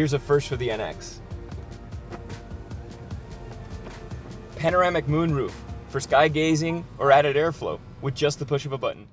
Here's a first for the NX. Panoramic moonroof for sky gazing or added airflow with just the push of a button.